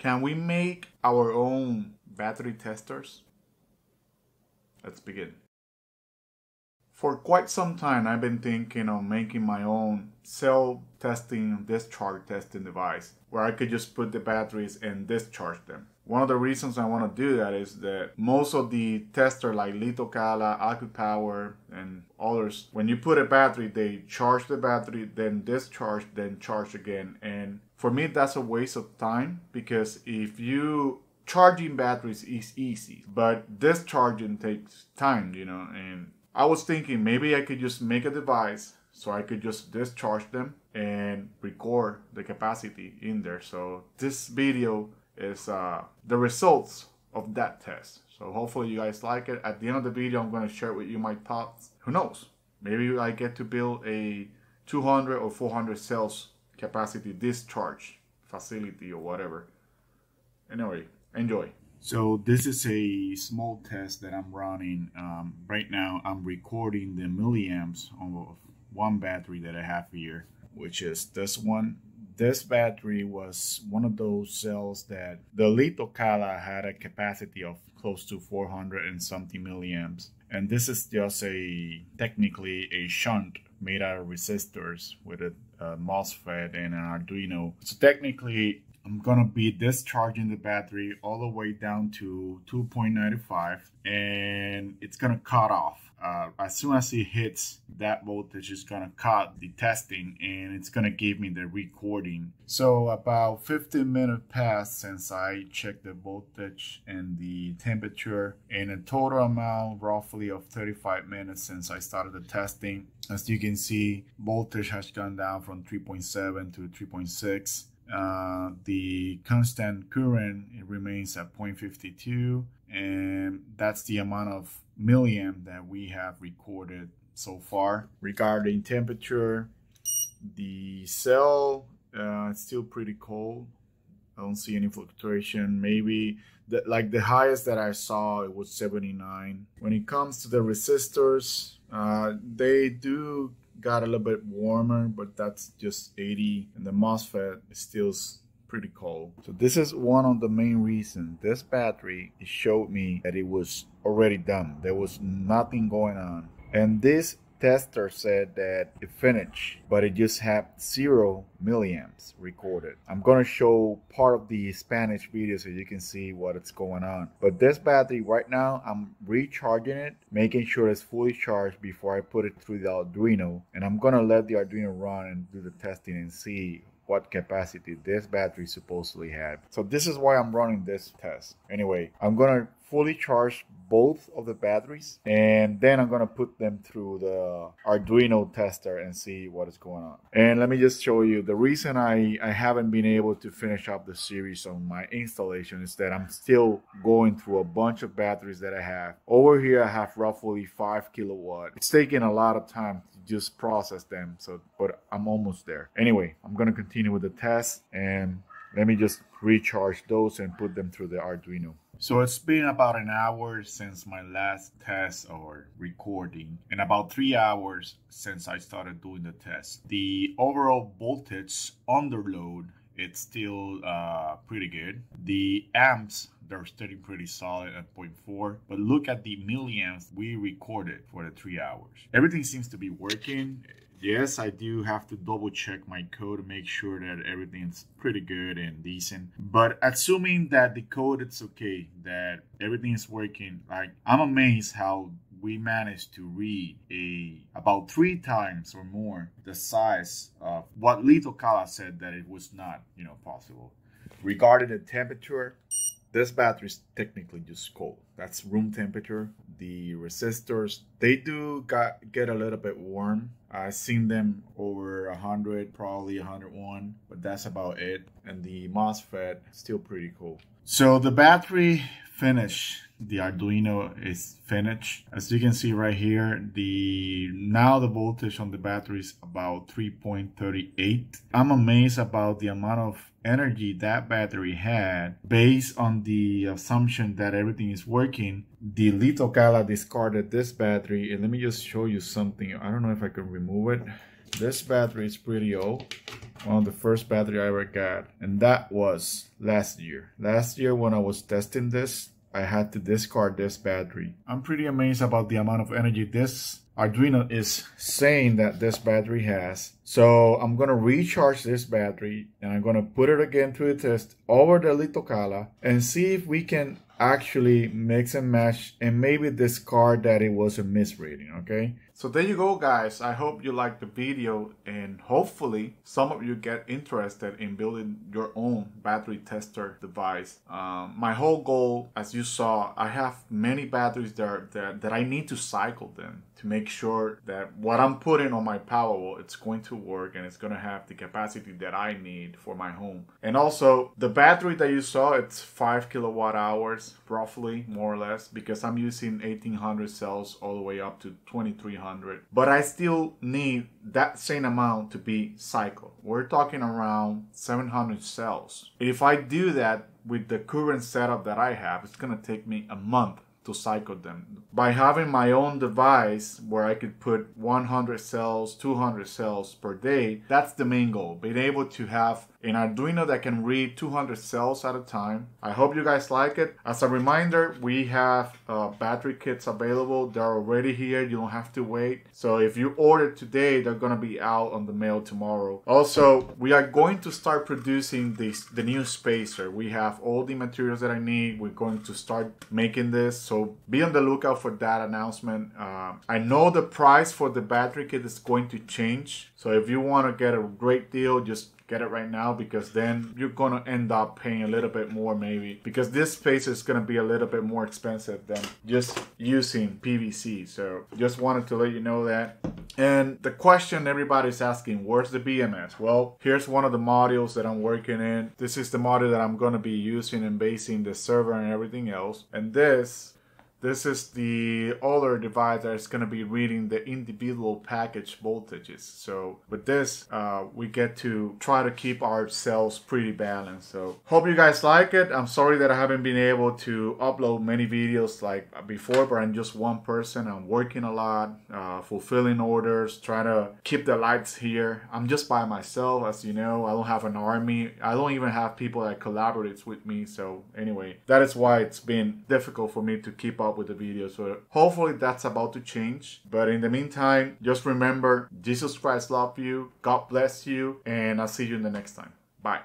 Can we make our own battery testers? Let's begin. For quite some time, I've been thinking of making my own cell testing, discharge testing device where I could just put the batteries and discharge them. One of the reasons I want to do that is that most of the testers like LiitoKala, AccuPower, and others, when you put a battery, they charge the battery, then discharge, then charge again. And for me, that's a waste of time because if you charging batteries is easy, but discharging takes time, you know, and I was thinking maybe I could just make a device so I could just discharge them and record the capacity in there. So this video is the results of that test. So hopefully you guys like it. At the end of the video, I'm going to share with you my thoughts. Who knows? Maybe I get to build a 200 or 400 cells capacity discharge facility or whatever. Anyway, enjoy. So this is a small test that I'm running. Right now I'm recording the milliamps of one battery that I have here, which is this one. This battery was one of those cells that the LiitoKala had a capacity of close to 400 and something milliamps. And this is just technically a shunt made out of resistors with a MOSFET and an Arduino. So technically, I'm gonna be discharging the battery all the way down to 2.95 and it's gonna cut off. As soon as it hits that voltage, it's gonna cut the testing and it's gonna give me the recording. So about 15 minutes passed since I checked the voltage and the temperature, and a total amount roughly of 35 minutes since I started the testing. As you can see, voltage has gone down from 3.7 to 3.6. The constant current, it remains at 0.52, and that's the amount of milliamp that we have recorded so far. Regarding temperature, the cell it's still pretty cold. I don't see any fluctuation. Maybe the highest that I saw, it was 79. When it comes to the resistors, they do got a little bit warmer, but that's just 80, and the MOSFET is still pretty cold. So this is one of the main reasons. This battery, it showed me that it was already done. There was nothing going on. And this tester said that it finished, but it just had 0 milliamps recorded. I'm gonna show part of the Spanish video so you can see what's going on. But this battery right now, I'm recharging it, making sure it's fully charged before I put it through the Arduino. And I'm gonna let the Arduino run and do the testing and see what capacity this battery supposedly had. So this is why I'm running this test. Anyway, I'm gonna fully charge both of the batteries and then I'm gonna put them through the Arduino tester and see what is going on. And let me just show you the reason I haven't been able to finish up the series on my installation is that I'm still going through a bunch of batteries that I have. Over here I have roughly 5 kilowatts. It's taking a lot of time to just process them, but I'm almost there. Anyway, I'm gonna continue with the test and let me just recharge those and put them through the Arduino. So it's been about an hour since my last test or recording, and about 3 hours since I started doing the test. The overall voltage under load, it's still pretty good. The amps, they're still pretty solid at 0.4, but look at the milliamps we recorded for the 3 hours. Everything seems to be working. Yes, I do have to double check my code to make sure that everything's pretty good and decent. But assuming that the code is okay, that everything is working, I'm amazed how we managed to read about 3 times or more the size of what LiitoKala said that it was not, possible. Regarding the temperature, this battery is technically just cold. That's room temperature. The resistors, they do get a little bit warm. I've seen them over 100, probably 101, but that's about it. And the MOSFET, still pretty cool. So the battery finished. The Arduino is finished. As you can see right here, now the voltage on the battery is about 3.38. I'm amazed about the amount of energy that battery had based on the assumption that everything is working. The LiitoKala discarded this battery, and let me just show you something. I don't know if I can remove it. This battery is pretty old. One of the first battery I ever got, and that was last year. Last year when I was testing this, I had to discard this battery. I'm pretty amazed about the amount of energy this Arduino is saying that this battery has. So I'm gonna recharge this battery and I'm gonna put it again to a test over the LiitoKala and see if we can actually mix and match and maybe discard that it was a misreading, okay? So there you go, guys. I hope you liked the video and hopefully some of you get interested in building your own battery tester device. My whole goal, as you saw, I have many batteries that I need to cycle them to make sure that what I'm putting on my Powerwall, it's going to work and it's going to have the capacity that I need for my home. And also the battery that you saw, it's 5 kilowatt hours. Roughly, more or less, because I'm using 1800 cells all the way up to 2300, but I still need that same amount to be cycled. We're talking around 700 cells. If I do that with the current setup that I have, it's gonna take me a month to cycle them. By having my own device where I could put 100 cells, 200 cells per day, that's the main goal. Being able to have an Arduino that can read 200 cells at a time. I hope you guys like it. As a reminder, we have battery kits available. They're already here. You don't have to wait. So if you order today, they're going to be out on the mail tomorrow. Also, we are going to start producing the new spacer. We have all the materials that I need. We're going to start making this. So be on the lookout for that announcement. I know the price for the battery kit is going to change. So if you want to get a great deal, just get it right now, because then you're gonna end up paying a little bit more maybe, because this spacer is gonna be a little bit more expensive than just using PVC. So just wanted to let you know that. And the question everybody's asking, where's the BMS? Well, here's one of the modules that I'm working in. This is the module that I'm gonna be using and basing the server and everything else. And this is the other device that's going to be reading the individual package voltages. So with this, we get to try to keep our cells pretty balanced. So hope you guys like it. I'm sorry that I haven't been able to upload many videos like before, but I'm just one person. I'm working a lot, fulfilling orders, trying to keep the lights here. I'm just by myself, as you know. I don't have an army. I don't even have people that collaborate with me. So anyway, that is why it's been difficult for me to keep up with the video. So hopefully that's about to change, but in the meantime, just remember, Jesus Christ loves you, God bless you, and I'll see you in the next time. Bye.